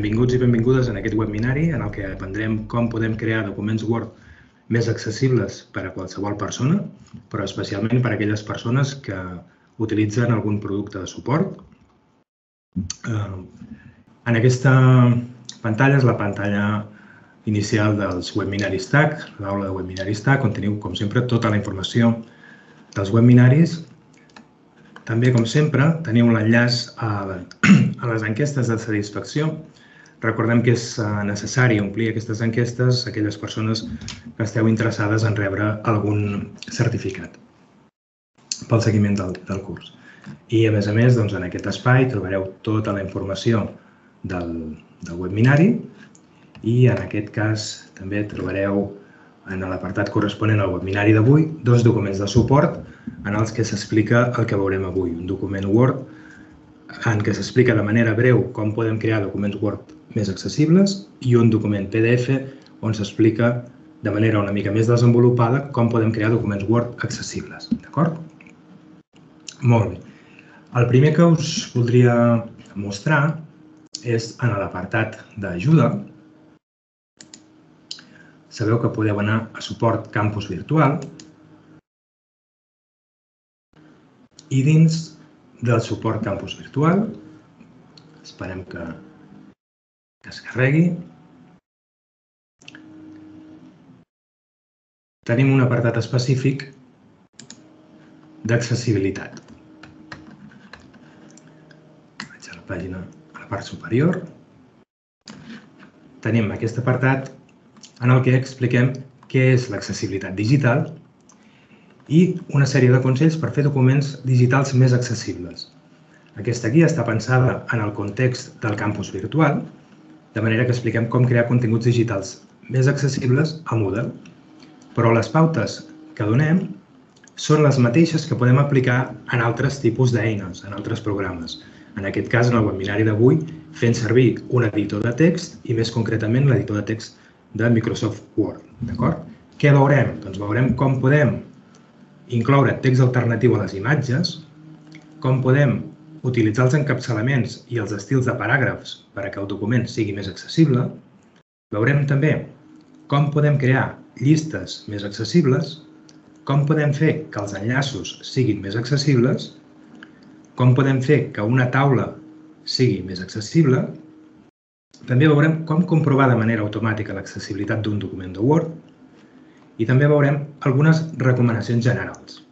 Benvinguts i benvingudes en aquest webinari en el que aprendrem com podem crear documents Word més accessibles per a qualsevol persona, però especialment per a aquelles persones que utilitzen algun producte de suport. En aquesta pantalla és la pantalla inicial dels webinaris TAC, l'aula de webinaris TAC, on teniu, com sempre, tota la informació dels webinaris. També, com sempre, teniu l'enllaç a les enquestes de satisfacció. Recordem que és necessari omplir aquestes enquestes a aquelles persones que esteu interessades en rebre algun certificat pel seguiment del curs. I, a més a més, en aquest espai trobareu tota la informació del webinari i, en aquest cas, també trobareu en l'apartat corresponent al webinari d'avui, dos documents de suport en els que s'explica el que veurem avui. Un document Word en què s'explica de manera breu com podem crear documents Word més accessibles i un document PDF on s'explica de manera una mica més desenvolupada com podem crear documents Word accessibles. D'acord? Molt bé. El primer que us voldria mostrar és en l'apartat d'ajuda. Sabeu que podeu anar a suport Campus Virtual i dins del suport Campus Virtual, esperem que es carregui, tenim un apartat específic d'accessibilitat. Vaig a la pàgina a la part superior. Tenim aquest apartat en el que expliquem què és l'accessibilitat digital i una sèrie de consells per fer documents digitals més accessibles. Aquesta guia està pensada en el context del campus virtual, de manera que expliquem com crear continguts digitals més accessibles a Moodle. Però les pautes que donem són les mateixes que podem aplicar en altres tipus d'eines, en altres programes. En aquest cas, en el webinari d'avui, fent servir un editor de text i, més concretament, l'editor de text de Microsoft Word, d'acord? Què veurem? Doncs veurem com podem incloure text alternatiu a les imatges, com podem utilitzar els encapçalaments i els estils de paràgrafs perquè el document sigui més accessible. Veurem també com podem crear llistes més accessibles, com podem fer que els enllaços siguin més accessibles, com podem fer que una taula sigui més accessible. També veurem com comprovar de manera automàtica l'accessibilitat d'un document de Word i també veurem algunes recomanacions generals.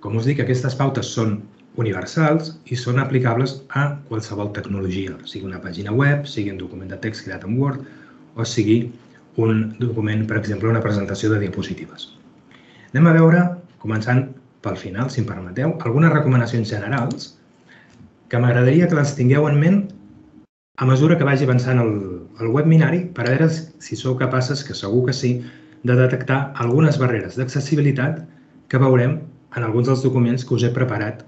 Com us dic, aquestes pautes són universals i són aplicables a qualsevol tecnologia, sigui una pàgina web, sigui un document de text creat en Word o sigui un document, per exemple, una presentació de diapositives. Anem a veure, començant pel final, si em permeteu, algunes recomanacions generals que m'agradaria que les tingueu en ment a mesura que vagi avançant el webinari, per veure si sou capaces, que segur que sí, de detectar algunes barreres d'accessibilitat que veurem en alguns dels documents que us he preparat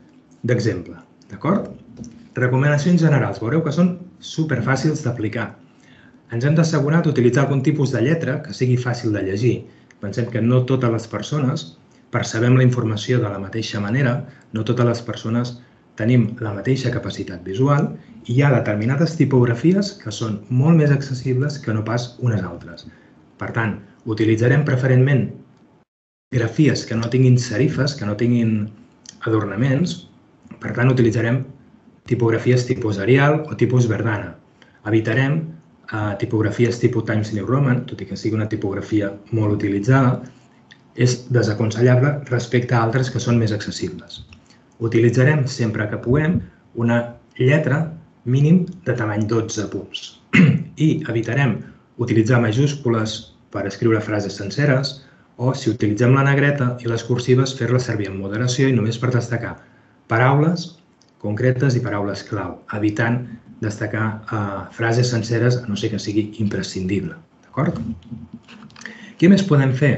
d'exemple. D'acord? Recomanacions generals. Veureu que són superfàcils d'aplicar. Ens hem d'assegurar d'utilitzar algun tipus de lletra que sigui fàcil de llegir. Pensem que no totes les persones percebem la informació de la mateixa manera, no totes les persones tenim la mateixa capacitat visual i hi ha determinades tipografies que són molt més accessibles que no pas unes altres. Per tant, utilitzarem preferentment grafies que no tinguin serifes, que no tinguin adornaments. Per tant, utilitzarem tipografies tipus Arial o tipus Verdana. Evitarem tipografies tipus Times New Roman, tot i que sigui una tipografia molt utilitzada. És desaconsellable respecte a altres que són més accessibles. Utilitzarem, sempre que puguem, una lletra mínim de tamany 12 punts. I evitarem utilitzar majúscules per escriure frases senceres o, si utilitzem la negreta i les cursives, fer-les servir amb moderació i només per destacar paraules concretes i paraules clau, evitant destacar frases senceres, a no ser que sigui imprescindible. D'acord? Què més podem fer?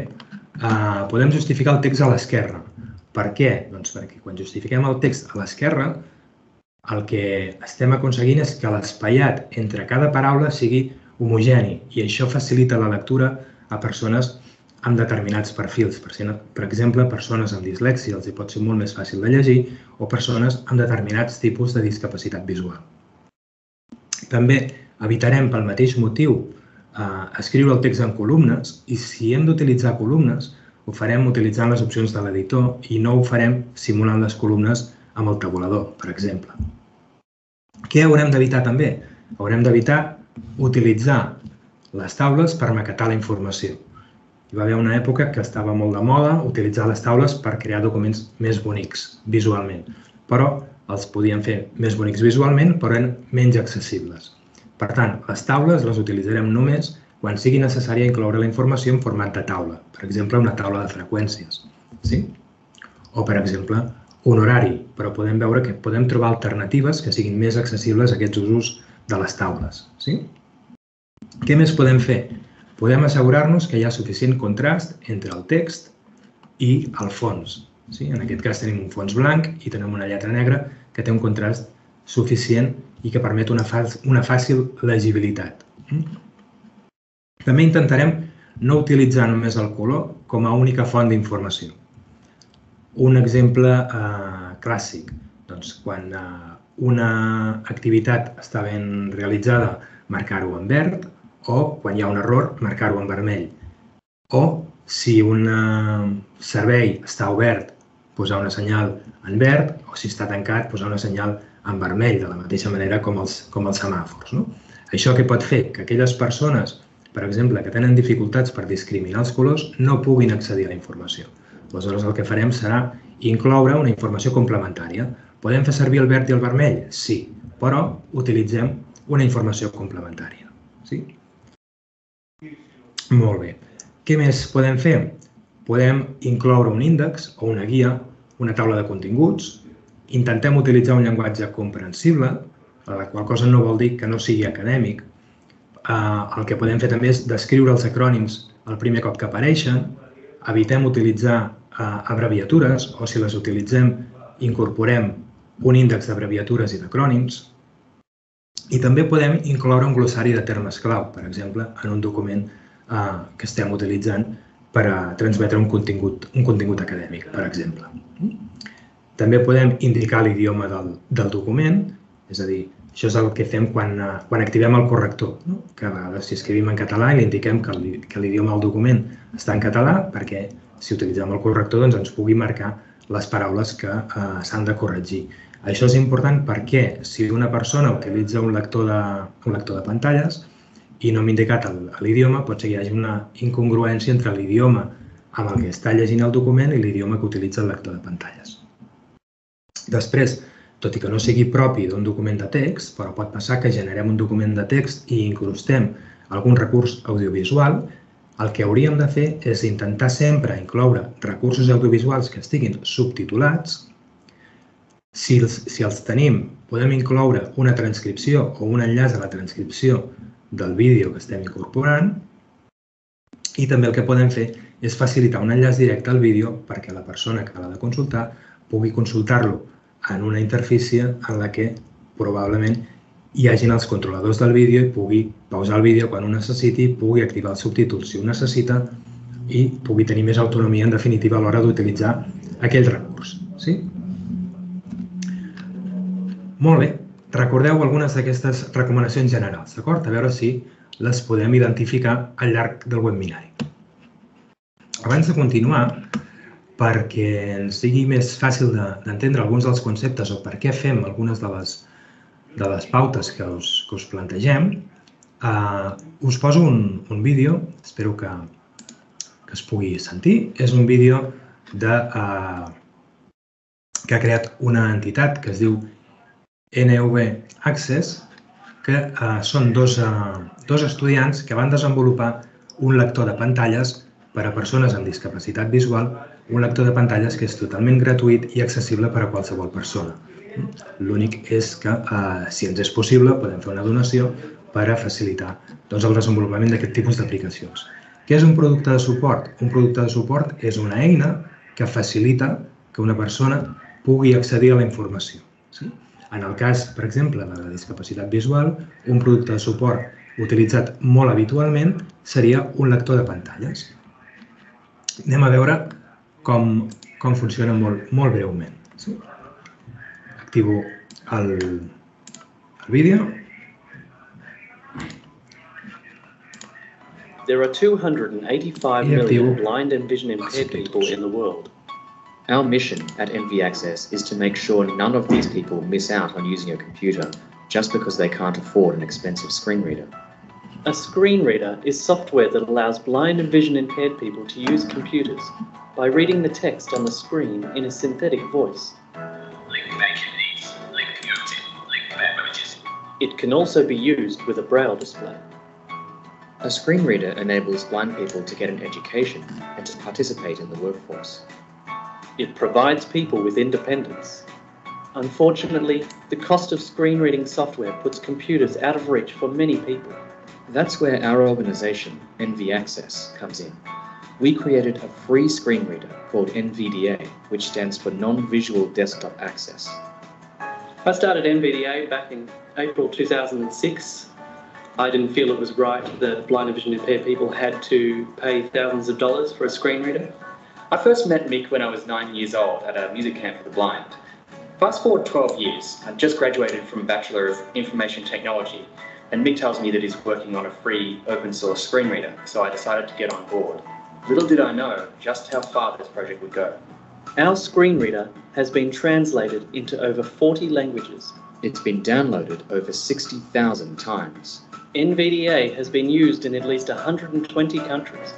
Podem justificar el text a l'esquerra. Per què? Doncs perquè quan justifiquem el text a l'esquerra, el que estem aconseguint és que l'espaiat entre cada paraula sigui homogeni i això facilita la lectura a persones amb determinats perfils. Per exemple, persones amb dislèxia els pot ser molt més fàcil de llegir o persones amb determinats tipus de discapacitat visual. També evitarem, pel mateix motiu, escriure el text en columnes i, si hem d'utilitzar columnes, ho farem utilitzant les opcions de l'editor i no ho farem simulant les columnes amb el tabulador, per exemple. Què haurem d'evitar també? Haurem d'evitar utilitzar les taules per maquetar la informació. Hi va haver una època que estava molt de moda utilitzar les taules per crear documents més bonics visualment, però els podien fer més bonics visualment, però eren menys accessibles. Per tant, les taules les utilitzarem només quan sigui necessària incloure la informació en format de taula, per exemple, una taula de freqüències, sí? O, per exemple, un horari, però podem veure que podem trobar alternatives que siguin més accessibles a aquests usos de les taules, sí? Què més podem fer? Podem assegurar-nos que hi ha suficient contrast entre el text i el fons, sí? En aquest cas tenim un fons blanc i tenim una lletra negra que té un contrast suficient i que permet una fàcil legibilitat. També intentarem no utilitzar només el color com a única font d'informació. Un exemple clàssic, doncs quan una activitat està ben realitzada, marcar-ho en verd, o quan hi ha un error, marcar-ho en vermell. O si un servei està obert, posar una senyal en verd, o si està tancat, posar una senyal en vermell, de la mateixa manera com els semàfors. Això què pot fer? Que aquelles persones, per exemple, que tenen dificultats per discriminar els colors, no puguin accedir a la informació. Aleshores, el que farem serà incloure una informació complementària. Podem fer servir el verd i el vermell? Sí, però utilitzem una informació complementària. Sí? Molt bé. Què més podem fer? Podem incloure un índex o una guia, una taula de continguts. Intentem utilitzar un llenguatge comprensible, la qual cosa no vol dir que no sigui acadèmic. El que podem fer també és descriure els acrònims el primer cop que apareixen, evitem utilitzar abreviatures o, si les utilitzem, incorporem un índex d'abreviatures i d'acrònims. I també podem incloure un glossari de termes clau, per exemple, en un document que estem utilitzant per transmetre un contingut acadèmic, per exemple. També podem indicar l'idioma del document, és a dir, això és el que fem quan activem el corrector, que a vegades si escrivim en català i li indiquem que l'idioma del document està en català perquè si utilitzem el corrector ens pugui marcar les paraules que s'han de corregir. Això és important perquè si una persona utilitza un lector de pantalles i no hem indicat l'idioma, pot ser que hi hagi una incongruència entre l'idioma amb el que està llegint el document i l'idioma que utilitza el lector de pantalles. Després, tot i que no sigui propi d'un document de text, però pot passar que generem un document de text i incrustem algun recurs audiovisual, el que hauríem de fer és intentar sempre incloure recursos audiovisuals que estiguin subtitulats. Si els tenim, podem incloure una transcripció o un enllaç a la transcripció del vídeo que estem incorporant. I també el que podem fer és facilitar un enllaç directe al vídeo perquè la persona que l'ha de consultar pugui consultar-lo en una interfície en la que probablement hi hagin els controladors del vídeo i pugui pausar el vídeo quan ho necessiti, pugui activar els subtítols si ho necessita i pugui tenir més autonomia, en definitiva, a l'hora d'utilitzar aquell recurs. Molt bé, recordeu algunes d'aquestes recomanacions generals, d'acord? A veure si les podem identificar al llarg del webinari. Abans de continuar, perquè ens sigui més fàcil d'entendre alguns dels conceptes o per què fem algunes de les pautes que us plantegem, us poso un vídeo, espero que es pugui sentir. És un vídeo que ha creat una entitat que es diu NV Access, que són dos estudiants que van desenvolupar un lector de pantalles per a persones amb discapacitat visual, un lector de pantalles que és totalment gratuït i accessible per a qualsevol persona. L'únic és que, si ens és possible, podem fer una donació per a facilitar el desenvolupament d'aquest tipus d'aplicacions. Què és un producte de suport? Un producte de suport és una eina que facilita que una persona pugui accedir a la informació. En el cas, per exemple, de la discapacitat visual, un producte de suport utilitzat molt habitualment seria un lector de pantalles. Anem a veure com funciona molt breument. Activo el vídeo There are 285 million blind and vision impaired people in the world. Our mission at NV Access is to make sure none of these people miss out on using a computer just because they can't afford an expensive screen reader. A screen reader is software that allows blind and vision impaired people to use computers by reading the text on the screen in a synthetic voice. It can also be used with a braille display. A screen reader enables blind people to get an education and to participate in the workforce. It provides people with independence. Unfortunately, the cost of screen reading software puts computers out of reach for many people. That's where our organisation, NV Access, comes in. We created a free screen reader called NVDA, which stands for Non-Visual Desktop Access. I started NVDA back in April 2006. I didn't feel it was right that blind and vision impaired people had to pay thousands of dollars for a screen reader. I first met Mick when I was 9 years old at a music camp for the blind. Fast forward 12 years, I've just graduated from a Bachelor of Information Technology, and Mick tells me that he's working on a free open source screen reader, so I decided to get on board. Little did I know just how far this project would go. Our screen reader has been translated into over 40 languages. It's been downloaded over 60,000 times. NVDA has been used in at least 120 countries.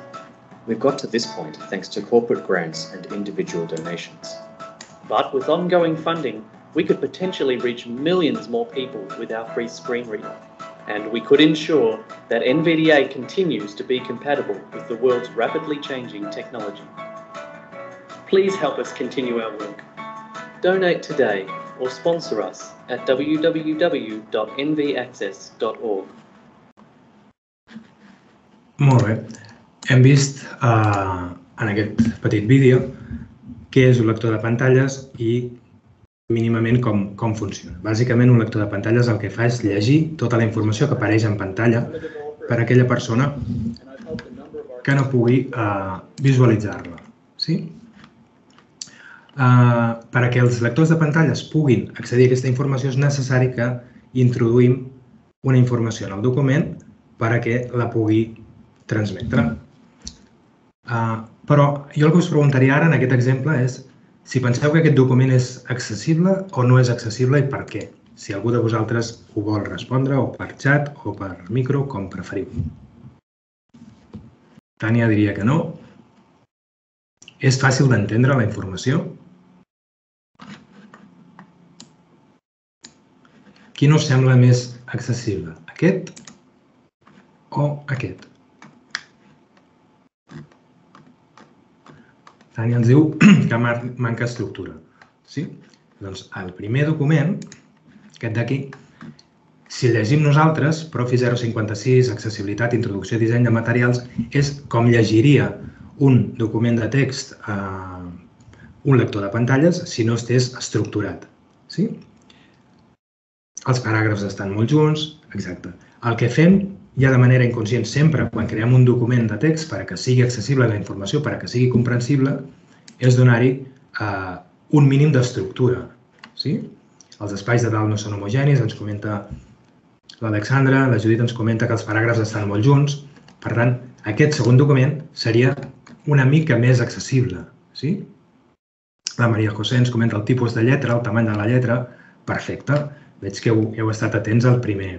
We've got to this point thanks to corporate grants and individual donations. But with ongoing funding, we could potentially reach millions more people with our free screen reader. And we could ensure that NVDA continues to be compatible with the world's rapidly changing technology. Please help us continue our work. Donate today or sponsor us at www.nvaccess.org. Molt bé. Hem vist en aquest petit vídeo què és un lector de pantalles i mínimament com funciona. Bàsicament, un lector de pantalles el que fa és llegir tota la informació que apareix en pantalla per a aquella persona que no pugui visualitzar-la. Perquè els lectors de pantalles puguin accedir a aquesta informació és necessari que introduïm una informació en el document perquè la pugui transmetre. Però jo el que us preguntaria ara en aquest exemple és si penseu que aquest document és accessible o no és accessible i per què. Si algú de vosaltres ho vol respondre o per xat o per micro, com preferiu. Tània diria que no. És fàcil d'entendre la informació? Quin us sembla més accessible? Aquest o aquest? Tània ens diu que manca estructura. Doncs el primer document, aquest d'aquí, si llegim nosaltres, Profi 056, accessibilitat, introducció i disseny de materials, és com llegiria un document de text un lector de pantalles si no estés estructurat. Els paràgrafs estan molt junts, exacte. El que fem ja de manera inconscient sempre, quan creem un document de text perquè sigui accessible la informació, perquè sigui comprensible, és donar-hi un mínim d'estructura. Els espais de dalt no són homogenis, ens comenta l'Alexandra, la Judit ens comenta que els paràgrafs estan molt junts. Per tant, aquest segon document seria una mica més accessible. La Maria José ens comenta el tipus de lletra, el tamany de la lletra, perfecte. Veig que heu estat atents al primer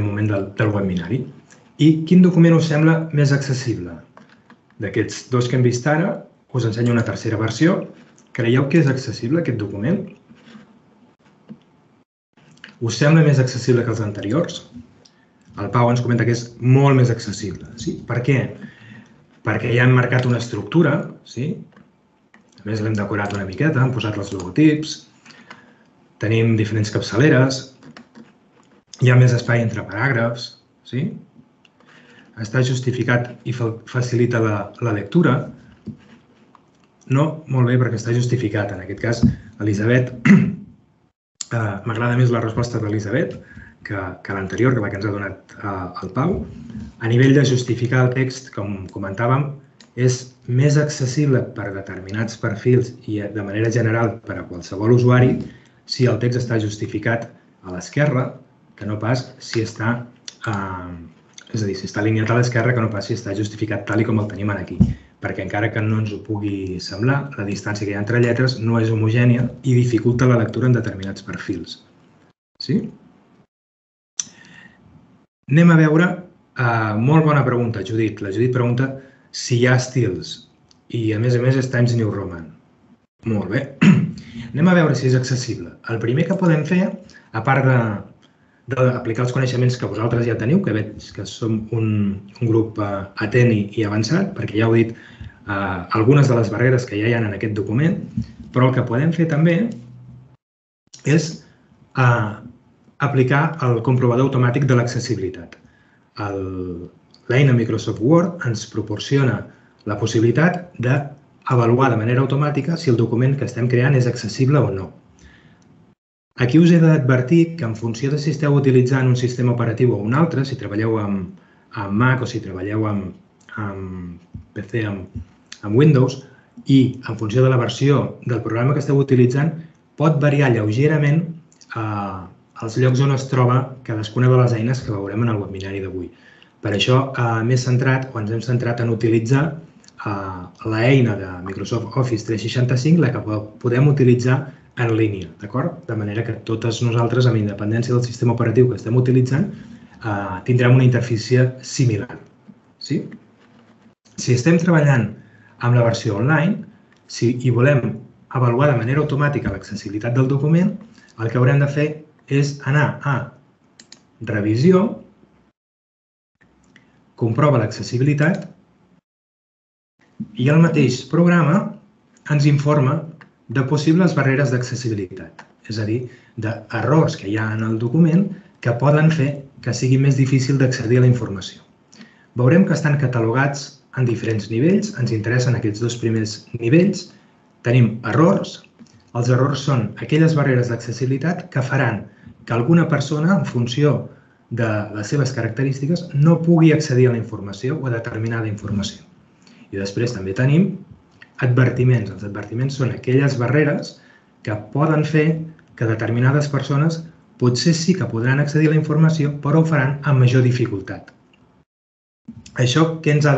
moment del webinari. I quin document us sembla més accessible? D'aquests dos que hem vist ara, us ensenyo una tercera versió. Creieu que és accessible aquest document? Us sembla més accessible que els anteriors? El Pau ens comenta que és molt més accessible. Per què? Perquè ja hem marcat una estructura. A més, l'hem decorat una miqueta, hem posat els logotips. Tenim diferents capçaleres. Hi ha més espai entre paràgrafs, està justificat i facilita la lectura. No, molt bé, perquè està justificat. En aquest cas, Elisabet, m'agrada més la resposta d'Elisabet que l'anterior, que la que ens ha donat el Pau. A nivell de justificar el text, com comentàvem, és més accessible per determinats perfils i de manera general per a qualsevol usuari si el text està justificat a l'esquerra, que no pas si està És a dir, si està alineat a l'esquerra, que no passi estar justificat tal com el tenim aquí. Perquè encara que no ens ho pugui semblar, la distància que hi ha entre lletres no és homogènia i dificulta la lectura en determinats perfils. Sí? Anem a veure, molt bona pregunta, Judit. La Judit pregunta si hi ha estils i, a més, és Times New Roman. Molt bé. Anem a veure si és accessible. El primer que podem fer, a part d'aplicar els coneixements que vosaltres ja teniu, que veig que som un grup atent i avançat, perquè ja heu dit algunes de les barreres que ja hi ha en aquest document, però el que podem fer també és aplicar el comprovador automàtic de l'accessibilitat. L'eina Microsoft Word ens proporciona la possibilitat d'avaluar de manera automàtica si el document que estem creant és accessible o no. Aquí us he d'advertir que en funció de si esteu utilitzant un sistema operatiu o un altre, si treballeu amb Mac o si treballeu amb PC, amb Windows, i en funció de la versió del programa que esteu utilitzant, pot variar lleugerament als llocs on es troba cadascuna de les eines que veurem en el webinari d'avui. Per això m'he centrat o ens hem centrat en utilitzar l'eina de Microsoft Office 365, la que podem utilitzar en línia, d'acord? De manera que totes nosaltres, amb independència del sistema operatiu que estem utilitzant, tindrem una interfície similar. Si estem treballant amb la versió online i volem avaluar de manera automàtica l'accessibilitat del document, el que haurem de fer és anar a revisió, comprova l'accessibilitat i el mateix programa ens informa de possibles barreres d'accessibilitat, és a dir, d'errors que hi ha en el document que poden fer que sigui més difícil d'accedir a la informació. Veurem que estan catalogats en diferents nivells, ens interessen aquests dos primers nivells. Tenim errors. Els errors són aquelles barreres d'accessibilitat que faran que alguna persona, en funció de les seves característiques, no pugui accedir a la informació o a determinada informació. I després també tenim advertiments. Els advertiments són aquelles barreres que poden fer que determinades persones potser sí que podran accedir a la informació, però ho faran amb major dificultat. Això què ens ha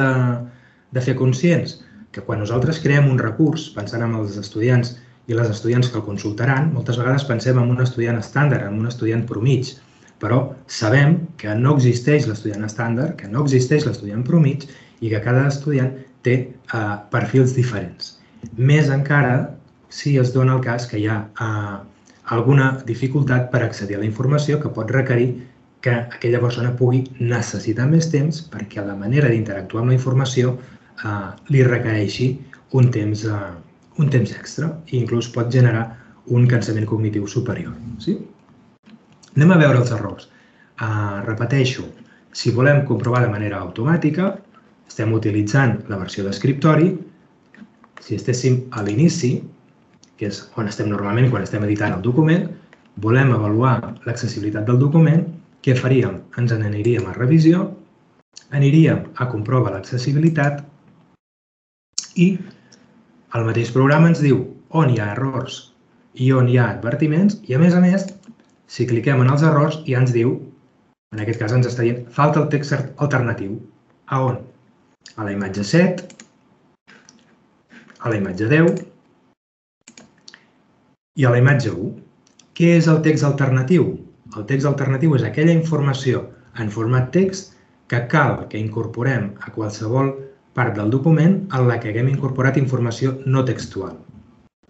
de fer conscients? Que quan nosaltres creem un recurs, pensant en els estudiants i les estudiants que el consultaran, moltes vegades pensem en un estudiant estàndard, en un estudiant promig, però sabem que no existeix l'estudiant estàndard, que no existeix l'estudiant promig i que cada estudiant té perfils diferents. Més encara si es dona el cas que hi ha alguna dificultat per accedir a la informació que pot requerir que aquella persona pugui necessitar més temps perquè la manera d'interactuar amb la informació li requereixi un temps extra i inclús pot generar un cansament cognitiu superior. Anem a veure els errors. Repeteixo, si volem comprovar de manera automàtica, estem utilitzant la versió d'escriptori. Si estéssim a l'inici, que és on estem normalment quan estem editant el document, volem avaluar l'accessibilitat del document, què faríem? Ens n'aniríem a revisió, aniríem a comprovar l'accessibilitat i el mateix programa ens diu on hi ha errors i on hi ha advertiments i, a més, si cliquem en els errors ja ens diu, en aquest cas ens està dient, falta el text alternatiu. A on? A la imatge 7, a la imatge 10 i a la imatge 1. Què és el text alternatiu? El text alternatiu és aquella informació en format text que cal que incorporem a qualsevol part del document en la que haguem incorporat informació no textual.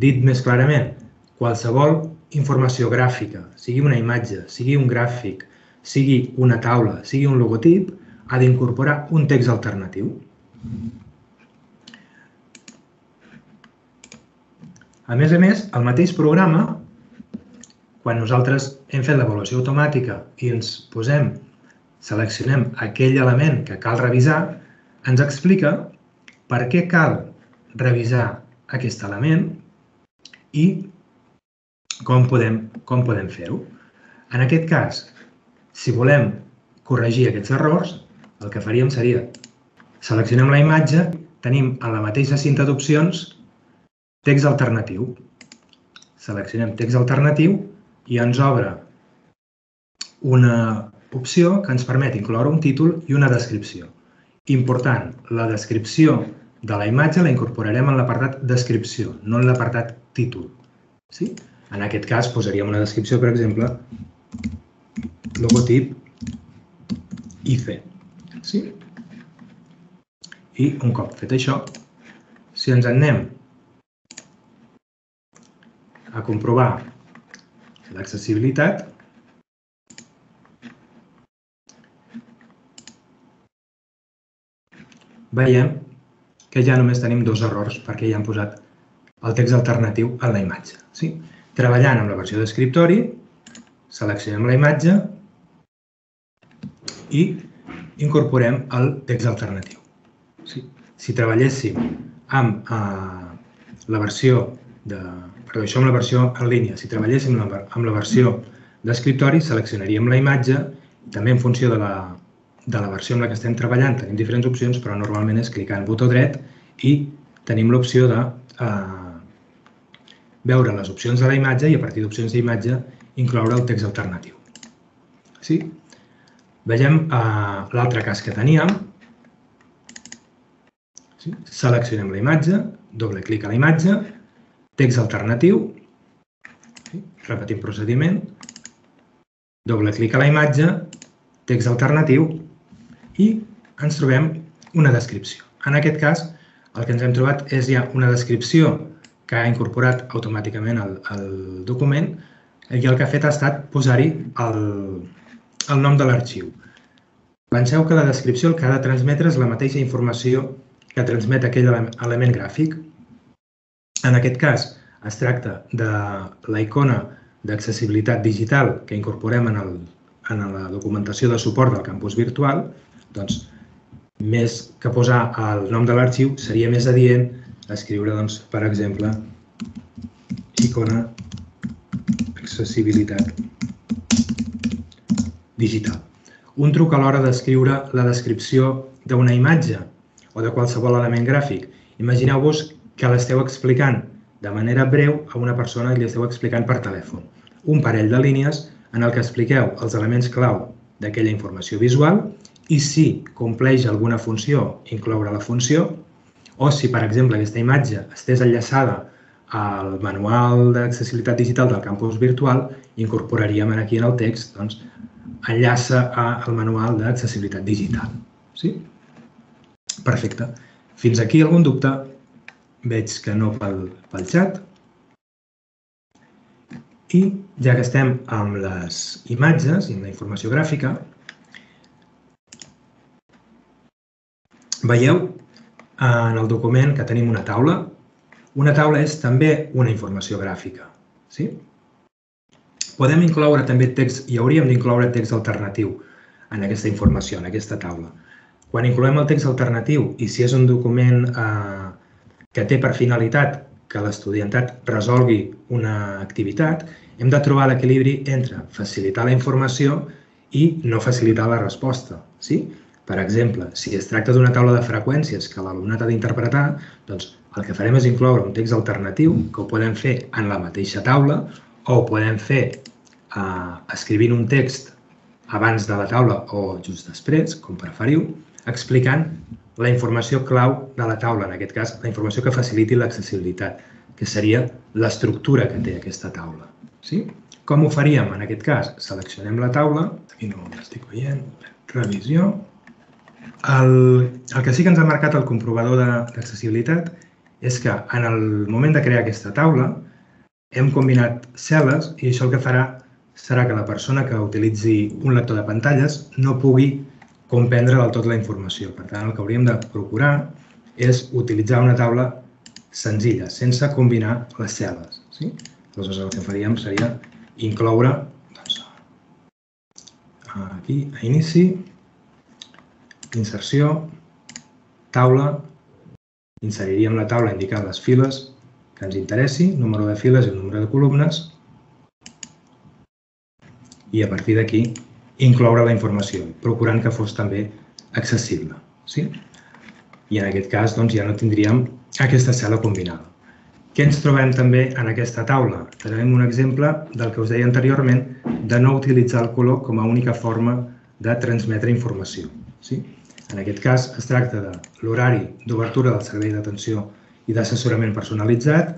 Dit més clarament, qualsevol informació gràfica, sigui una imatge, sigui un gràfic, sigui una taula, sigui un logotip, ha d'incorporar un text alternatiu. A més, el mateix programa, quan nosaltres hem fet l'avaluació automàtica i ens posem, seleccionem aquell element que cal revisar, ens explica per què cal revisar aquest element i com podem fer-ho. En aquest cas, si volem corregir aquests errors, el que faríem seria seleccionem la imatge, tenim a la mateixa cinta d'opcions text alternatiu. Seleccionem text alternatiu i ens obre opció que ens permet incloure un títol i una descripció. Important, la descripció de la imatge la incorporarem en l'apartat descripció, no en l'apartat títol. Sí? En aquest cas posaríem una descripció, per exemple, logotip IC. Sí? I un cop fet això, si ens anem a comprovar l'accessibilitat, veiem que ja només tenim dos errors perquè ja han posat el text alternatiu en la imatge. Sí? Treballant amb la versió d'escriptori, seleccionem la imatge i incorporem el text alternatiu. Sí? Si treballéssim amb la versió en línia, si treballéssim amb la versió d'escriptori, seleccionaríem la imatge, també en funció de la versió amb la que estem treballant tenim diferents opcions, però normalment és clicar en botó dret i tenim l'opció de veure les opcions de la imatge i a partir d'opcions d'imatge incloure el text alternatiu. Sí? Veiem l'altre cas que teníem. Sí? Seleccionem la imatge, doble clic a la imatge, text alternatiu, sí? Repetim procediment, doble clic a la imatge, text alternatiu i ens trobem una descripció. En aquest cas, el que ens hem trobat és ja una descripció que ha incorporat automàticament el document i el que ha fet ha estat posar-hi el nom de l'arxiu. Penseu que la descripció el que ha de transmetre és la mateixa informació que transmet aquell element gràfic. En aquest cas, es tracta de la icona d'accessibilitat digital que incorporem en la documentació de suport del campus virtual. Doncs, més que posar el nom de l'arxiu, seria més adient escriure, doncs, per exemple, icona d'accessibilitat digital. Un truc a l'hora d'escriure la descripció d'una imatge o de qualsevol element gràfic. Imagineu-vos que l'esteu explicant de manera breu a una persona i li esteu explicant per telèfon. Un parell de línies en el que expliqueu els elements clau d'aquella informació visual i si compleix alguna funció, incloure la funció, o si, per exemple, aquesta imatge estés enllaçada al manual d'accessibilitat digital del campus virtual, incorporaríem aquí en el text, doncs, enllaça al manual d'accessibilitat digital. Sí? Perfecte. Fins aquí algun dubte? Veig que no pel xat. I ja que estem amb les imatges i amb la informació gràfica, veieu en el document que tenim una taula. Una taula és també una informació gràfica. Sí? Podem incloure també text, i hauríem d'incloure text alternatiu en aquesta informació, en aquesta taula. Quan incloem el text alternatiu i si és un document que té per finalitat que l'estudiantat resolgui una activitat, hem de trobar l'equilibri entre facilitar la informació i no facilitar la resposta. Sí? Per exemple, si es tracta d'una taula de freqüències que l'alumnat ha d'interpretar, doncs el que farem és incloure un text alternatiu que ho podem fer en la mateixa taula o ho podem fer escrivint un text abans de la taula o just després, com preferiu, explicant la informació clau de la taula, en aquest cas la informació que faciliti l'accessibilitat, que seria l'estructura que té aquesta taula. Sí? Com ho faríem? En aquest cas, seleccionem la taula, aquí no l'estic veient, revisió. El que sí que ens ha marcat el comprovador d'accessibilitat és que en el moment de crear aquesta taula hem combinat cel·les i això el que farà serà que la persona que utilitzi un lector de pantalles no pugui comprendre del tot la informació. Per tant, el que hauríem de procurar és utilitzar una taula senzilla, sense combinar les cel·les. Sí? Aleshores, el que faríem seria incloure, doncs, aquí a inici, inserció, taula, inseriríem la taula indicant les files que ens interessi, número de files i el número de columnes, i a partir d'aquí incloure la informació, procurant que fos també accessible. Sí? I en aquest cas, doncs, ja no tindríem aquesta cel·la combinada. Què ens trobem també en aquesta taula? Tenim un exemple del que us deia anteriorment de no utilitzar el color com a única forma de transmetre informació. En aquest cas, es tracta de l'horari d'obertura del servei d'atenció i d'assessorament personalitzat.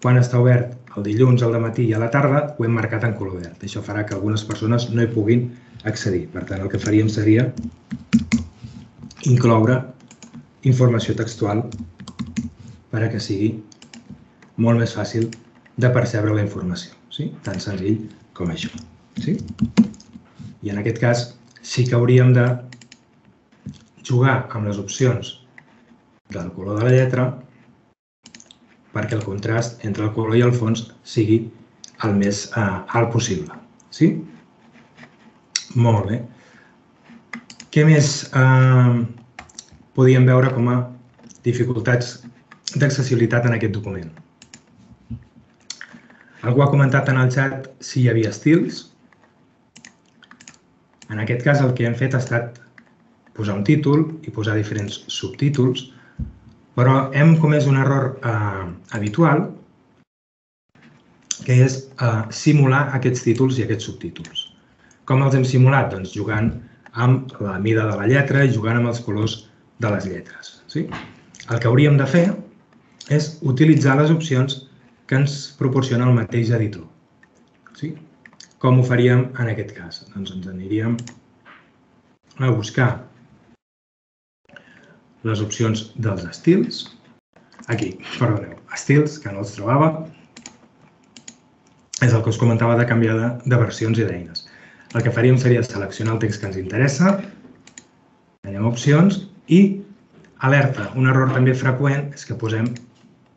Quan està obert el dilluns, al matí i a la tarda, ho hem marcat en color verd. Això farà que algunes persones no hi puguin accedir. Per tant, el que faríem seria incloure informació textual perquè sigui molt més fàcil de percebre la informació. Tan senzill com això. I en aquest cas sí que hauríem de jugar amb les opcions del color de la lletra perquè el contrast entre el color i el fons sigui el més alt possible. Molt bé. Què més podíem veure com a dificultats d'accessibilitat en aquest document? Algú ha comentat en el xat si hi havia estils. En aquest cas, el que hem fet ha estat posar un títol i posar diferents subtítols, però hem comès un error habitual, que és simular aquests títols i aquests subtítols. Com els hem simulat? Doncs jugant amb la mida de la lletra i jugant amb els colors de les lletres. El que hauríem de fer és utilitzar les opcions que ens proporciona el mateix editor. Com ho faríem en aquest cas? Doncs ens aniríem a buscar les opcions dels estils. Aquí, perdoneu, estils, que no els trobava. És el que us comentava de canviar de versions i d'eines. El que faríem seria seleccionar el text que ens interessa. Tenim opcions i, alerta, un error també freqüent és que posem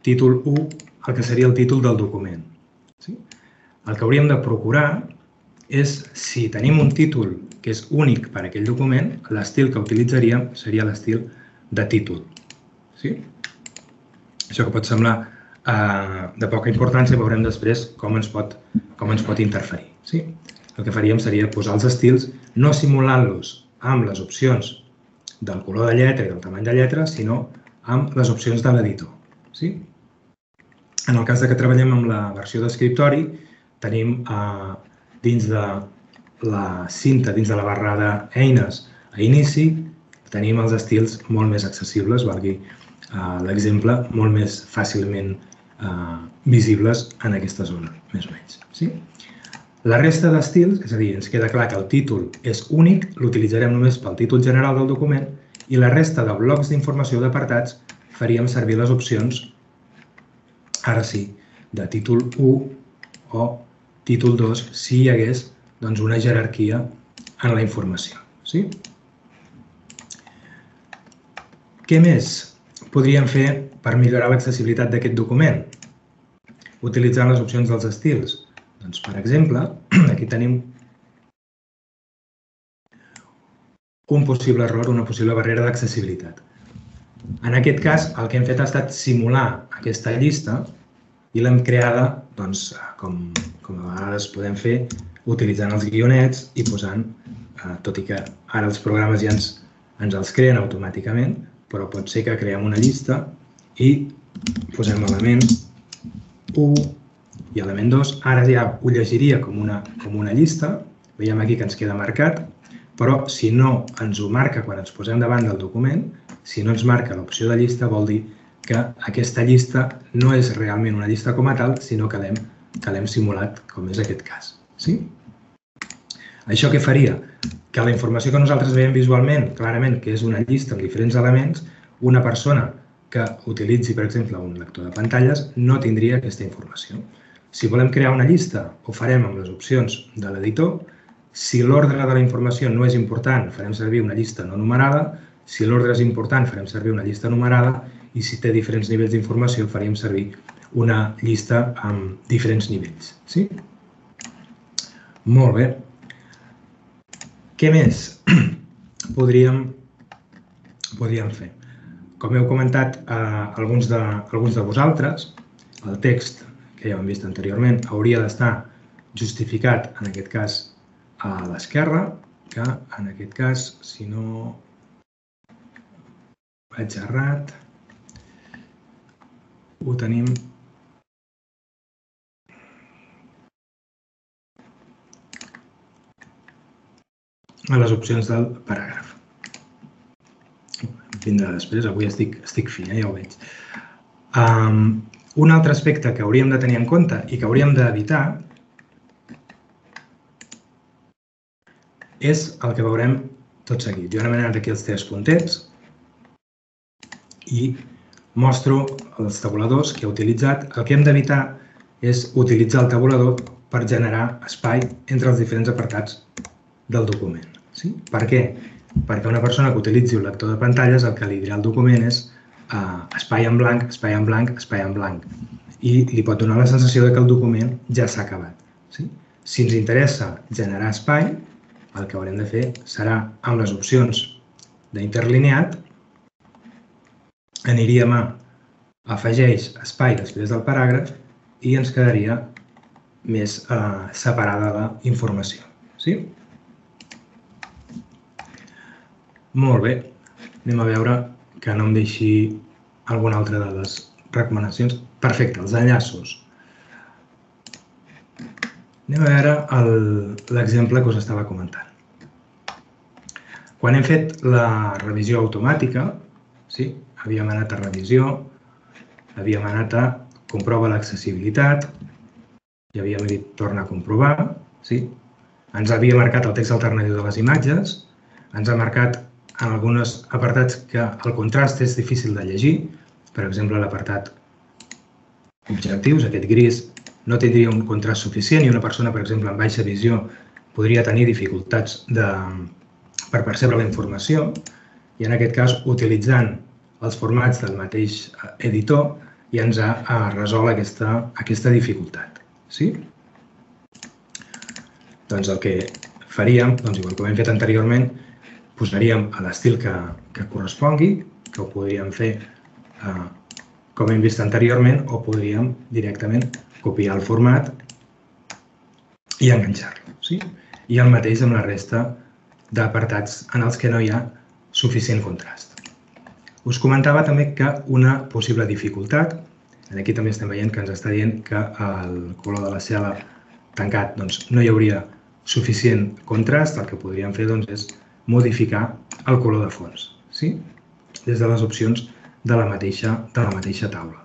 títol 1, el que seria el títol del document. El que hauríem de procurar és, si tenim un títol que és únic per a aquell document, l'estil que utilitzaríem seria l'estil de títol. Això que pot semblar de poca importància, veurem després com ens pot interferir. El que faríem seria posar els estils, no simulant-los amb les opcions del color de lletra i del tamany de lletra, sinó amb les opcions de l'editor. En el cas que treballem amb la versió d'escriptori, tenim dins de la cinta, dins de la barra d'eines a inici, tenim els estils molt més accessibles, valgui l'exemple, molt més fàcilment visibles en aquesta zona, més o menys. La resta d'estils, és a dir, ens queda clar que el títol és únic, l'utilitzarem només pel títol general del document i la resta de blocs d'informació d'apartats faríem servir les opcions, ara sí, de títol 1, o títol 2, si hi hagués una jerarquia en la informació. Què més podríem fer per millorar l'accessibilitat d'aquest document? Utilitzant les opcions dels estils. Per exemple, aquí tenim un possible error, una possible barrera d'accessibilitat. En aquest cas, el que hem fet ha estat simular aquesta llista i l'hem creada, com a vegades podem fer, utilitzant els guionets i posant, tot i que ara els programes ja ens els creen automàticament, però pot ser que creem una llista i posem element 1 i element 2. Ara ja ho llegiria com una llista. Veiem aquí que ens queda marcat, però si no ens ho marca quan ens posem davant del document, si no ens marca l'opció de llista, vol dir que aquesta llista no és realment una llista com a tal, sinó que l'hem simulat, com és aquest cas. Això què faria? Que la informació que nosaltres veiem visualment, clarament, que és una llista amb diferents elements, una persona que utilitzi, per exemple, un lector de pantalles, no tindria aquesta informació. Si volem crear una llista, ho farem amb les opcions de l'editor. Si l'ordre de la informació no és important, farem servir una llista no numerada. Si l'ordre és important, farem servir una llista numerada. I si té diferents nivells d'informació, faríem servir una llista amb diferents nivells. Molt bé. Què més podríem fer? Com heu comentat alguns de vosaltres, el text que ja hem vist anteriorment hauria d'estar justificat, en aquest cas, a l'esquerra, que en aquest cas, si no vaig errat, ho tenim a les opcions del paràgraf. Vindrà després, avui estic fi, ja ho veig. Un altre aspecte que hauríem de tenir en compte i que hauríem d'evitar és el que veurem tot seguit. Jo ara m'he anat aquí als tres puntets i mostro els tabuladors que he utilitzat. El que hem d'evitar és utilitzar el tabulador per generar espai entre els diferents apartats del document. Per què? Perquè una persona que utilitzi un lector de pantalles el que li dirà el document és espai en blanc, espai en blanc, espai en blanc. I li pot donar la sensació que el document ja s'ha acabat. Si ens interessa generar espai, el que haurem de fer serà amb les opcions d'interlineat. Aniríem a afegeix espai després del paràgraf i ens quedaria més separada la informació. Molt bé, anem a veure que no em deixi alguna altra de les recomanacions. Perfecte, els enllaços. Anem a veure l'exemple que us estava comentant. Quan hem fet la revisió automàtica, havíem anat a revisió, havíem anat a comprova l'accessibilitat, i havíem dit torna a comprovar, ens havia marcat el text alternatiu de les imatges, ens ha marcat en alguns apartats que el contrast és difícil de llegir. Per exemple, l'apartat objectius, aquest gris, no tindria un contrast suficient i una persona, per exemple, amb baixa visió podria tenir dificultats per percebre la informació. I en aquest cas, utilitzant els formats del mateix editor, ja ens ha resolt aquesta dificultat. Doncs el que faríem, igual com hem fet anteriorment, posaríem a l'estil que correspongui, que ho podríem fer com hem vist anteriorment, o podríem directament copiar el format i enganxar-lo. I el mateix amb la resta d'apartats en els que no hi ha suficient contrast. Us comentava també que una possible dificultat, aquí també estem veient que ens està dient que el color de la cel·la tancat no hi hauria suficient contrast, el que podríem fer és modificar el color de fons, des de les opcions de la mateixa taula.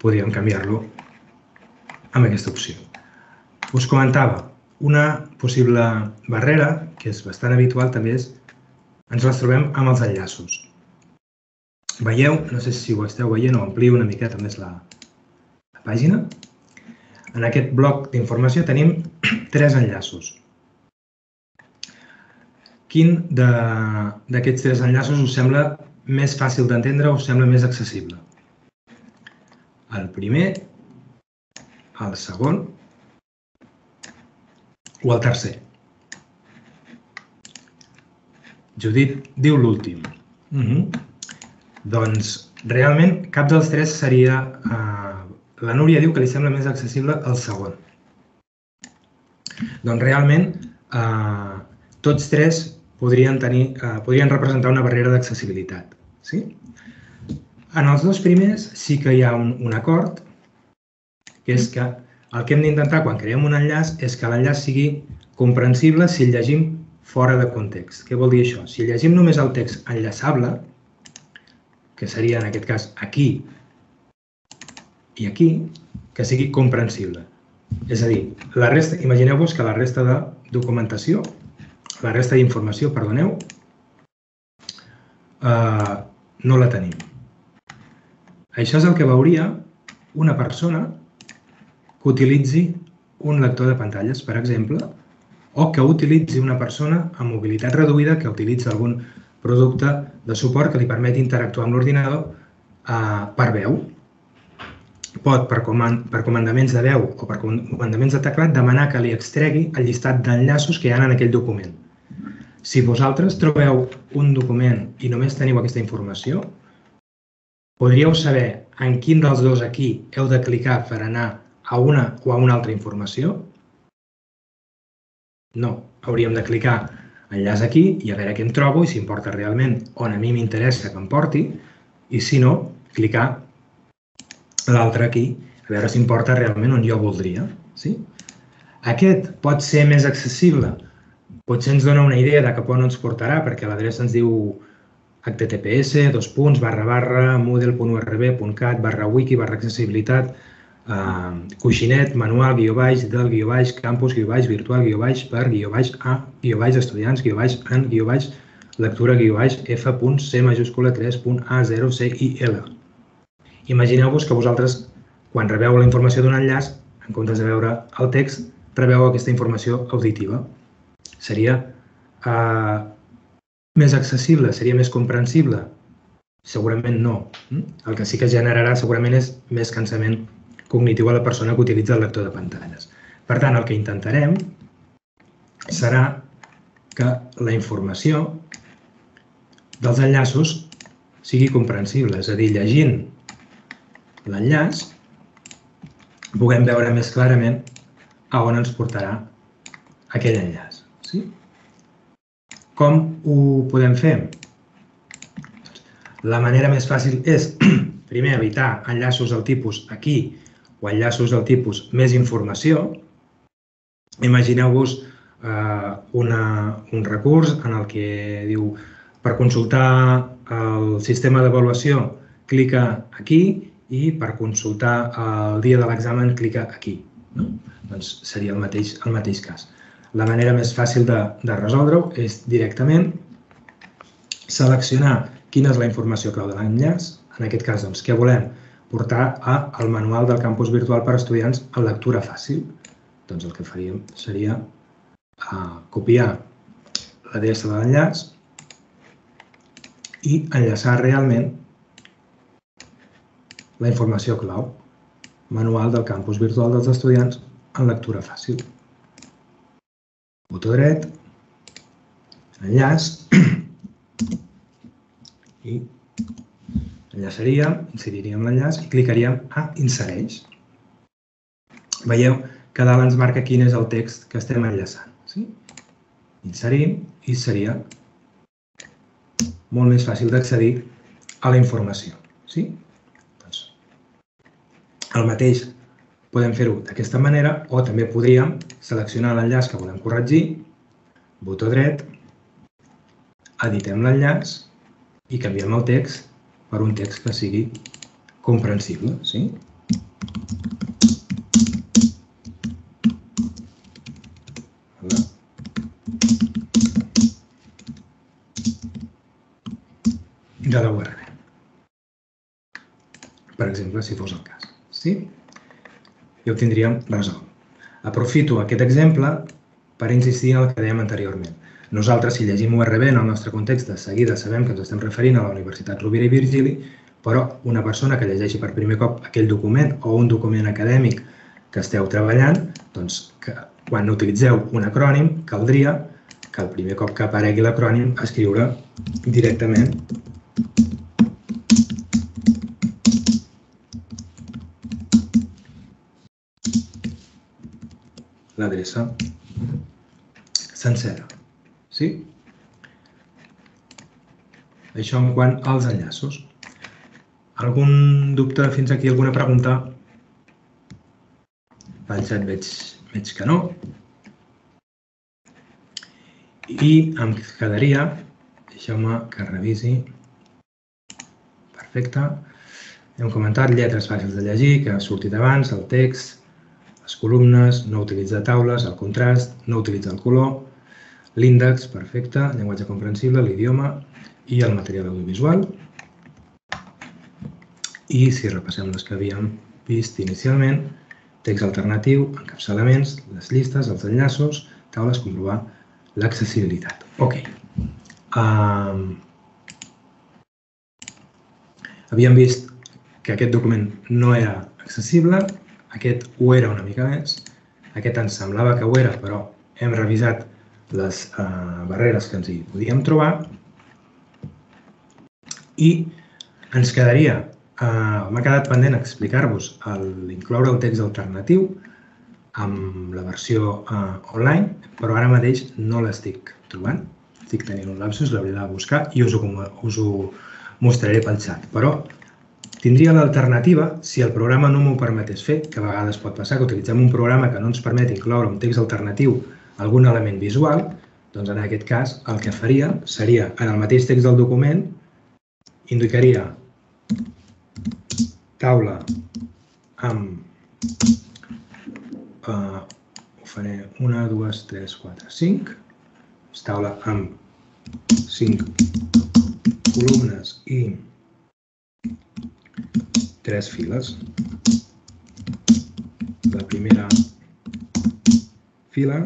Podríem canviar-lo amb aquesta opció. Us comentava, una possible barrera, que és bastant habitual, també és ens les trobem amb els enllaços. Veieu, no sé si ho esteu veient o amplio una miqueta més la pàgina. En aquest bloc d'informació tenim tres enllaços. Quin d'aquests tres enllaços us sembla més fàcil d'entendre o us sembla més accessible? El primer, el segon o el tercer? Judit diu l'últim. Doncs realment cap dels tres seria... La Núria diu que li sembla més accessible el segon. Doncs realment tots tres podrien representar una barrera d'accessibilitat. En els dos primers sí que hi ha un acord, que és que el que hem d'intentar quan creem un enllaç és que l'enllaç sigui comprensible si el llegim fora de context. Què vol dir això? Si llegim només el text enllaçable, que seria en aquest cas aquí i aquí, que sigui comprensible. És a dir, imagineu-vos que la resta de documentació, la resta d'informació, perdoneu, no la tenim. Això és el que veuria una persona que utilitzi un lector de pantalles, per exemple, o que utilitzi una persona amb mobilitat reduïda que utilitza algun producte de suport que li permeti interactuar amb l'ordinador per veu. Pot, per comandaments de veu o per comandaments de teclat, demanar que li extregui el llistat d'enllaços que hi ha en aquell document. Si vosaltres trobeu un document i només teniu aquesta informació, podríeu saber en quin dels dos aquí heu de clicar per anar a una o a una altra informació? No, hauríem de clicar enllaç aquí i a veure què em trobo i si em porta realment on a mi m'interessa que em porti, i si no, clicar l'altre aquí, a veure si em porta realment on jo voldria. Aquest pot ser més accessible Potser ens dona una idea de cap on ens portarà, perquè l'adreça ens diu https://moodle.urv.cat/wiki/accessibilitat, coixinet, manual, _del_, campus, _virtual, _per, _a, _estudiants, _en, _lectura, f.c:3.a0cil. Imagineu-vos que vosaltres, quan rebeu la informació d'un enllaç, en comptes de veure el text, rebeu aquesta informació auditiva. Seria més accessible? Seria més comprensible? Segurament no. El que sí que generarà segurament és més cansament cognitiu a la persona que utilitza el lector de pantalles. Per tant, el que intentarem serà que la informació dels enllaços sigui comprensible. És a dir, llegint l'enllaç puguem veure més clarament a on ens portarà aquell enllaç. Com ho podem fer? La manera més fàcil és, primer, evitar enllaços del tipus aquí o enllaços del tipus més informació. Imagineu-vos un recurs en el que diu per consultar el sistema d'avaluació clica aquí i per consultar el dia de l'examen clica aquí. Doncs seria el mateix cas. La manera més fàcil de resoldre-ho és directament seleccionar quina és la informació clau de l'enllaç. En aquest cas, doncs, què volem? Portar al manual del campus virtual per a estudiants en lectura fàcil. Doncs el que faríem seria copiar l'adreça de l'enllaç i enllaçar realment la informació clau. Manual del campus virtual dels estudiants en lectura fàcil. Botó dret, enllaç, i enllaçaríem, inseriríem l'enllaç i clicaríem a insereix. Veieu que a dalt ens marca quin és el text que estem enllaçant. Inserim i seria molt més fàcil d'accedir a la informació. El mateix podem fer-ho d'aquesta manera o també podríem seleccionar l'enllaç que volem corregir, botó dret, editem l'enllaç i canviem el text per un text que sigui comprensible. Ja la guardarem, per exemple, si fos el cas. I ho tindríem resolt. Aprofito aquest exemple per insistir en el que dèiem anteriorment. Nosaltres, si llegim URV en el nostre context, de seguida sabem que ens estem referint a la Universitat Rovira i Virgili, però una persona que llegeixi per primer cop aquell document o un document acadèmic que esteu treballant, doncs quan utilitzeu un acrònim caldria que el primer cop que aparegui l'acrònim escriure directament l'adreça sencera. Això en quant als enllaços. Algun dubte fins aquí? Alguna pregunta? Pel xat veig que no. I em quedaria... Deixeu-me que revisi. Perfecte. Hem comentat lletres fàcils de llegir, que ha sortit abans, el text, les columnes, no utilitzar taules, el contrast, no utilitzar el color, l'índex, perfecte, llenguatge comprensible, l'idioma i el material audiovisual. I si repassem les que havíem vist inicialment, text alternatiu, encapçalaments, les llistes, els enllaços, taules, comprovar l'accessibilitat. Ok. Havíem vist que aquest document no era accessible. Aquest ho era una mica més, aquest ens semblava que ho era, però hem revisat les barreres que ens hi podíem trobar i ens quedaria, m'ha quedat pendent explicar-vos l'incloure el text alternatiu amb la versió online, però ara mateix no l'estic trobant, estic tenint un lapsus, l'hauré de buscar i us ho mostraré pel xat, però tindria l'alternativa, si el programa no m'ho permetés fer, que a vegades pot passar que utilitzem un programa que no ens permet incloure un text alternatiu, algun element visual, Doncs en aquest cas el que faria seria, en el mateix text del document, indicaria taula amb... ho faré 1, 2, 3, 4, 5. Taula amb 5 columnes i 3 files. La primera fila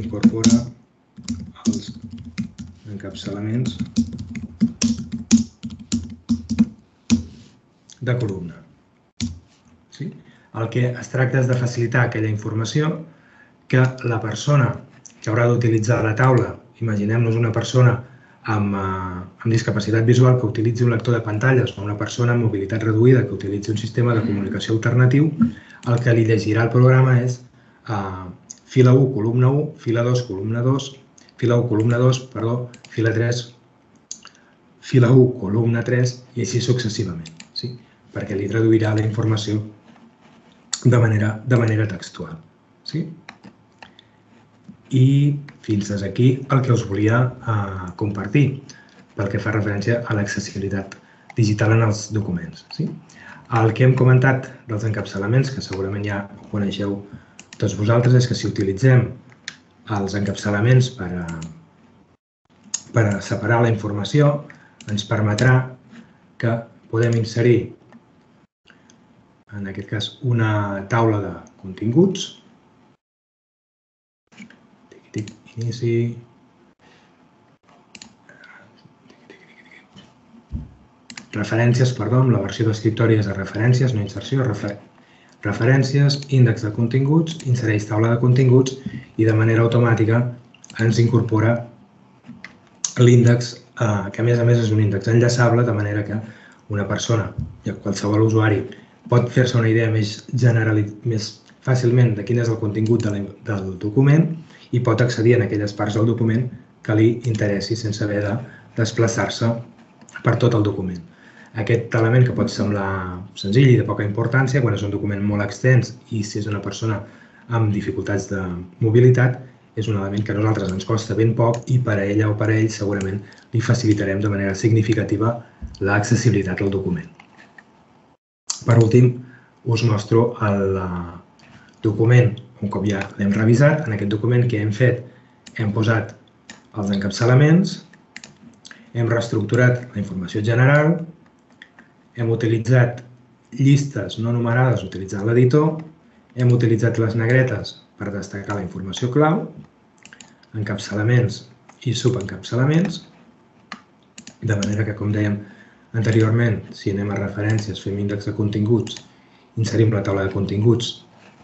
incorpora els encapçalaments de columna. Sí? El que es tracta és de facilitar aquella informació que la persona que haurà d'utilitzar la taula, imaginem-nos una persona amb discapacitat visual que utilitzi un lector de pantalles o una persona amb mobilitat reduïda que utilitzi un sistema de comunicació alternatiu, el que li llegirà el programa és fila 1, columna 1, fila 2, columna 2, fila 1, columna 2, perdó, fila 3, fila 1, columna 3 i així successivament, sí? Perquè li traduirà la informació de manera textual. Sí? I fins aquí el que us volia compartir pel que fa referència a l'accessibilitat digital en els documents. Sí? El que hem comentat dels encapçalaments, que segurament ja ho coneixeu tots vosaltres, és que si utilitzem els encapçalaments per a separar la informació, ens permetrà que podem inserir, en aquest cas, una taula de continguts. Inici. Referències, perdó, amb la versió d'escriptori és de referències, no inserció, referències, índex de continguts, insereix taula de continguts i de manera automàtica ens incorpora l'índex, que a més és un índex enllaçable, de manera que una persona, ja qualsevol usuari, pot fer-se una idea més fàcilment de quin és el contingut del document i pot accedir en aquelles parts del document que li interessi sense haver de desplaçar-se per tot el document. Aquest element, que pot semblar senzill i de poca importància, quan és un document molt extens i si és una persona amb dificultats de mobilitat, és un element que a nosaltres ens costa ben poc i per a ella o per a ell segurament li facilitarem de manera significativa l'accessibilitat al document. Per últim, us mostro el document, un cop ja l'hem revisat. En aquest document que hem fet, hem posat els encapçalaments, hem reestructurat la informació general, hem utilitzat llistes no numerades utilitzant l'editor, hem utilitzat les negretes per destacar la informació clau, encapçalaments i subencapçalaments, de manera que, com dèiem anteriorment, si anem a referències, fem índex de continguts, inserim la taula de continguts,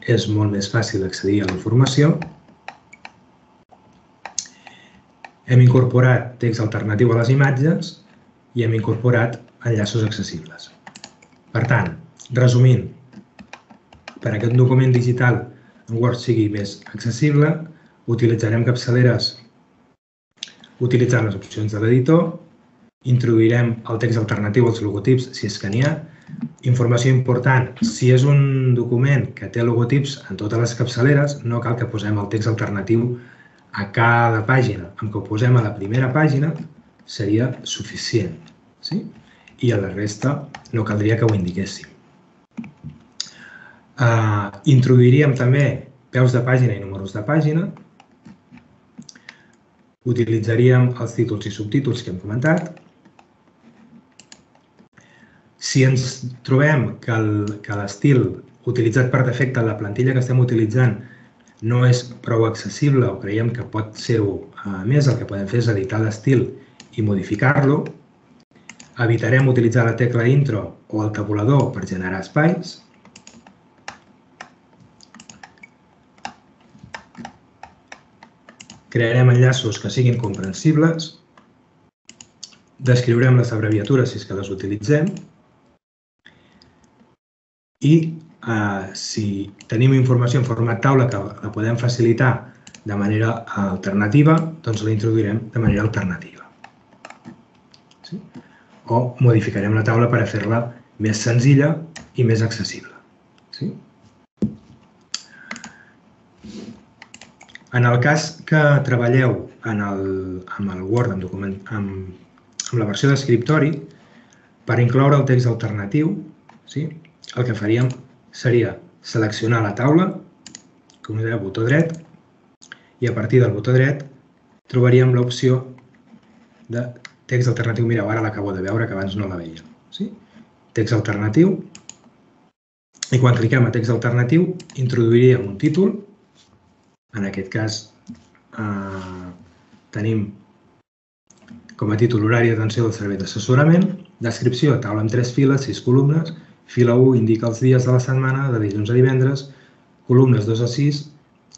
és molt més fàcil accedir a la informació. Hem incorporat text alternatiu a les imatges i hem incorporat enllaços accessibles. Per tant, resumint, per a que un document digital en Word sigui més accessible, utilitzarem capçaleres utilitzant les opcions de l'editor, introduirem el text alternatiu als logotips, si és que n'hi ha. Informació important, si és un document que té logotips en totes les capçaleres, no cal que posem el text alternatiu a cada pàgina. Amb que ho posem a la primera pàgina seria suficient. Sí? I a la resta no caldria que ho indiquéssim. Introduiríem també peus de pàgina i números de pàgina. Utilitzaríem els títols i subtítols que hem comentat. Si ens trobem que l'estil utilitzat per defecte en la plantilla que estem utilitzant no és prou accessible o creiem que pot ser-ho més, el que podem fer és editar l'estil i modificar-lo. Evitarem utilitzar la tecla intro o el tabulador per generar espais. Crearem enllaços que siguin comprensibles. Descriurem les abreviatures si és que les utilitzem. I si tenim informació en format taula que la podem facilitar de manera alternativa, doncs la introduirem de manera alternativa. Sí? O modificarem la taula per a fer-la més senzilla i més accessible. Sí? En el cas que treballeu amb el Word, amb la versió d'escriptori, per incloure el text alternatiu, el que faríem seria seleccionar la taula, com us deia, botó dret, i a partir del botó dret trobaríem l'opció de text alternatiu. Mireu, ara l'acabo de veure, que abans no la veia. Text alternatiu. I quan cliquem a text alternatiu, introduiríem un títol. En aquest cas, tenim com a títol horari d'atenció del servei d'assessorament. Descripció, taula amb 3 files, 6 columnes. Fila 1 indica els dies de la setmana, de dilluns a divendres. Columnes 2 a 6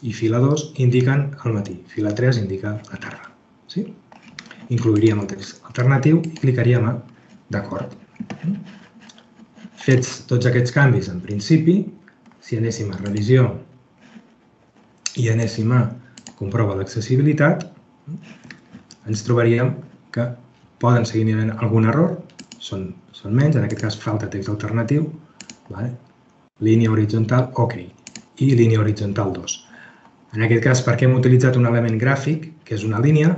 i fila 2 indiquen el matí. Fila 3 indica la tarda. Inclouríem el text alternatiu i clicaríem a d'acord. Fets tots aquests canvis, en principi, si anéssim a revisió i anéssim a comprova d'accessibilitat, ens trobaríem que poden seguir havent algun error, són menys, en aquest cas falta text alternatiu, línia horitzontal, OK, i línia horitzontal 2. En aquest cas, perquè hem utilitzat un element gràfic, que és una línia,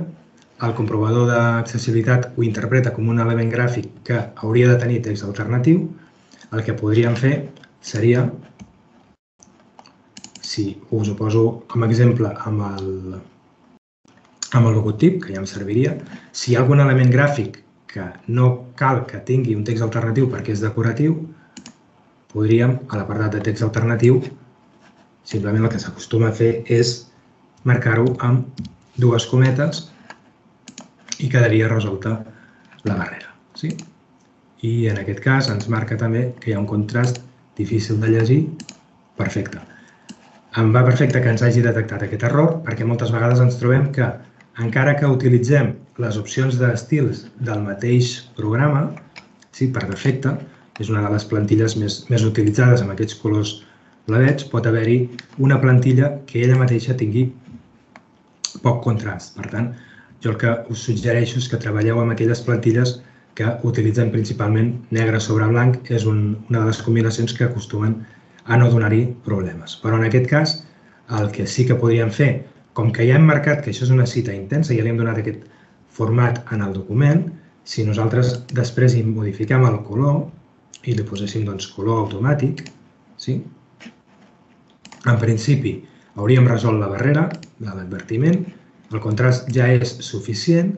el comprovador d'accessibilitat ho interpreta com un element gràfic que hauria de tenir text alternatiu. El que podríem fer seria, si us ho poso com a exemple amb el logotip, que ja em serviria, si hi ha algun element gràfic que no cal que tingui un text alternatiu perquè és decoratiu, podríem, a l'apartat de text alternatiu, simplement el que s'acostuma a fer és marcar-ho amb 2 cometes i quedaria resolta la barrera. I en aquest cas ens marca també que hi ha un contrast difícil de llegir, perfecte. Em va perfecte que ens hagi detectat aquest error perquè moltes vegades ens trobem que, encara que utilitzem les opcions d'estils del mateix programa, per defecte, és una de les plantilles més utilitzades amb aquests colors blavets, pot haver-hi una plantilla que ella mateixa tingui poc contrast. Per tant, jo el que us suggereixo és que treballeu amb aquelles plantilles que utilitzen principalment negre sobre blanc. És una de les combinacions que acostumen a no donar-hi problemes. Però en aquest cas, el que sí que podríem fer, com que ja hem marcat que això és una cita intensa i ja li hem donat aquest format en el document, si nosaltres després hi modifiquem el color i li poséssim color automàtic, en principi hauríem resolt la barrera de l'advertiment. El contrast ja és suficient,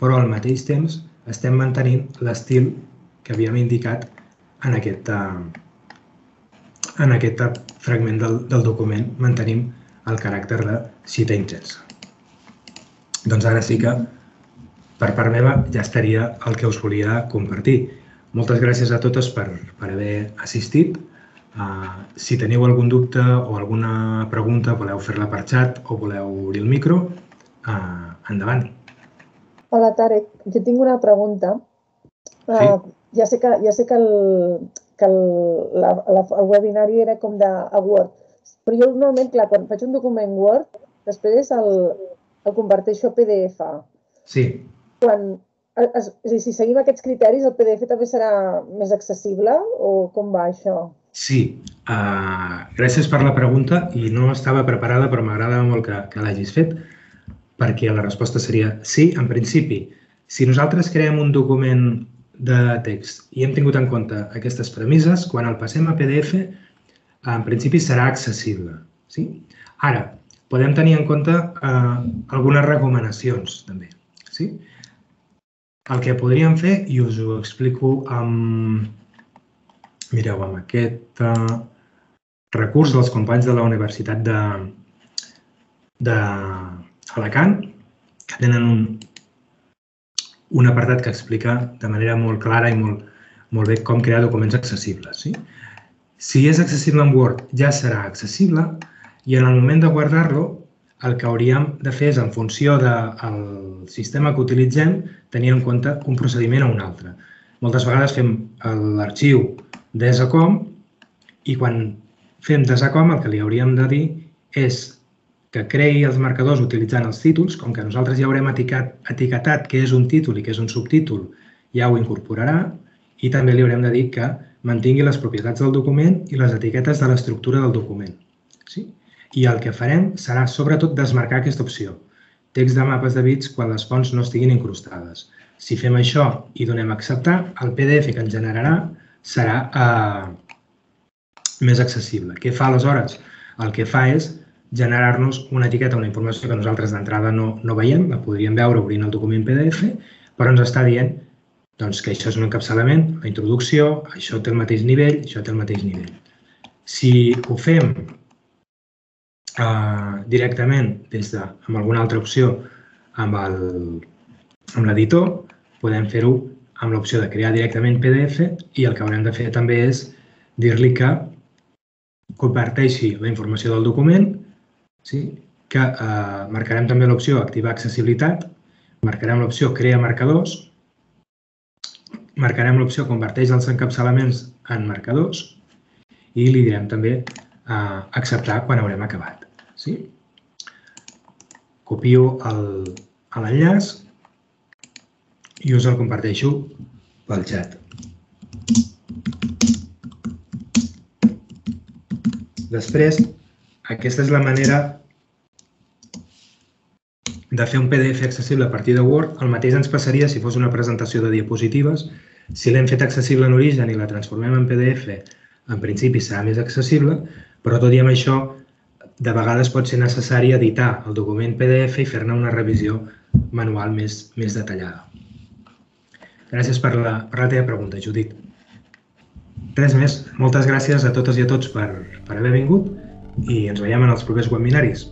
però al mateix temps estem mantenint l'estil que havíem indicat en aquest fragment del document. Mantenim el caràcter de cita intensa. Doncs ara sí que, per part meva, ja estaria el que us volia compartir. Moltes gràcies a totes per haver assistit. Si teniu algun dubte o alguna pregunta, voleu fer-la per xat o voleu obrir el micro, endavant. Hola, Tarek. Jo tinc una pregunta. Ja sé que el webinari era com de Word, però jo normalment, clar, quan faig un document Word, després el converteixo a PDF. Sí. Si seguim aquests criteris, el PDF també serà més accessible o com va això? Sí, gràcies per la pregunta i no estava preparada, però m'agrada molt que l'hagis fet, perquè la resposta seria sí. En principi, si nosaltres creem un document de text i hem tingut en compte aquestes premisses, quan el passem a PDF, en principi serà accessible. Ara, podem tenir en compte algunes recomanacions, també. El que podríem fer, i us ho explico amb aquest recurs dels companys de la Universitat de Alacant, que tenen un apartat que explica de manera molt clara i molt bé com crear documents accessibles. Si és accessible en Word, ja serà accessible, i en el moment de guardar-lo, el que hauríem de fer és, en funció del sistema que utilitzem, tenir en compte un procediment o un altre. Moltes vegades fem l'arxiu desacom i quan fem desacom el que li hauríem de dir és que creï els marcadors utilitzant els títols. Com que nosaltres ja haurem etiquetat què és un títol i què és un subtítol, ja ho incorporarà, i també li haurem de dir que mantingui les propietats del document i les etiquetes de l'estructura del document. I el que farem serà, sobretot, desmarcar aquesta opció, text de mapes de bits quan les fonts no estiguin incrustades. Si fem això i donem a acceptar, el PDF que ens generarà serà més accessible. Què fa aleshores? El que fa és generar-nos una etiqueta, una informació que nosaltres d'entrada no veiem, la podríem veure obrint el document PDF, però ens està dient que això és un encapçalament, la introducció, això té el mateix nivell, això té el mateix nivell. Si ho fem directament amb alguna altra opció, amb l'editor, podem fer-ho amb l'opció de crear directament PDF i el que haurem de fer també és dir-li que comparteixi la informació del document, que marcarem també l'opció activar accessibilitat, marcarem l'opció crear marcadors, marcarem l'opció converteix els encapçalaments en marcadors i li direm també acceptar quan haurem acabat. Copio l'enllaç i us el comparteixo pel xat. Després, aquesta és la manera de fer un PDF accessible a partir de Word. El mateix ens passaria si fos una presentació de diapositives. Si l'hem fet accessible en origen i la transformem en PDF, en principi serà més accessible, però tot i amb això, de vegades pot ser necessari editar el document PDF i fer-ne una revisió manual més detallada. Gràcies per la teva pregunta, Judit. Res més. Moltes gràcies a totes i a tots per haver vingut i ens veiem en els propers webinaris.